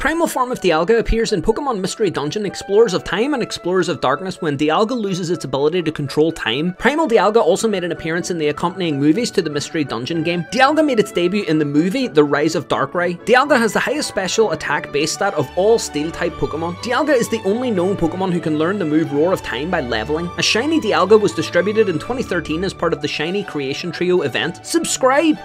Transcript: primal form of Dialga appears in Pokemon Mystery Dungeon Explorers of Time and Explorers of Darkness when Dialga loses its ability to control time. Primal Dialga also made an appearance in the accompanying movies to the Mystery Dungeon game. Dialga made its debut in the movie The Rise of Darkrai. Dialga has the highest special attack base stat of all Steel-type Pokemon. Dialga is the only known Pokemon who can learn the move Roar of Time by leveling. A Shiny Dialga was distributed in 2013 as part of the Shiny Creation Trio event. Subscribe!